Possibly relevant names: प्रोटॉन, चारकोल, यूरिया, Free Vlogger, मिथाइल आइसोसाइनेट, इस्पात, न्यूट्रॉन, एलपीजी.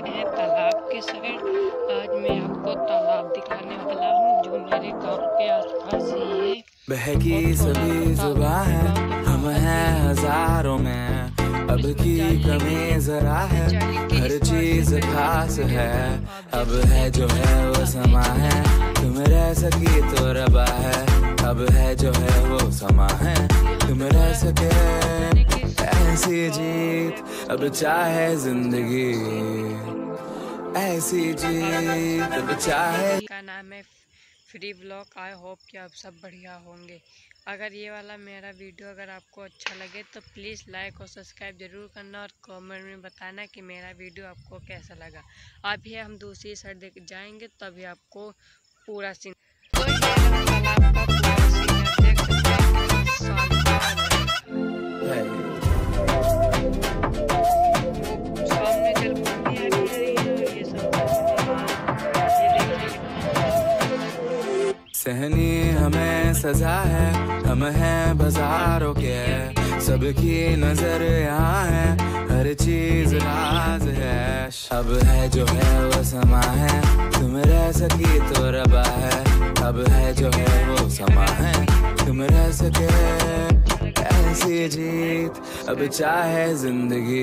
गए हैं तालाब के साइड। आज मैं आपको तालाब दिखाने वाला हूँ जो मेरे गाँव के आसपास ही है। बहकी सभी जुबा है, हम हैं हजारों में, अब की कमी जरा है, हर चीज खास है, अब है जो है वो समा है, तुम रह सकी तो रबा है, अब है जो है वो समा है, तुम रह सके ऐसी जीत अब चाहे जिंदगी, ऐसी जीत अब चाहे। का नाम है फ्री ब्लॉग। आई होप कि आप सब बढ़िया होंगे। अगर ये वाला मेरा वीडियो अगर आपको अच्छा लगे तो प्लीज़ लाइक और सब्सक्राइब ज़रूर करना और कमेंट में बताना कि मेरा वीडियो आपको कैसा लगा। अभी हम दूसरी साइड देख जाएंगे तभी आपको पूरा सीन सहनी हमें सजा है, हम हैं बाजारों के, सबकी नजर यहाँ है, हर चीज राज है, अब है जो है वो समा है, तुम रह सकी तो रबा है, अब है जो है वो समा है, तुम रह सके ऐसी जीत अब चाहे जिंदगी।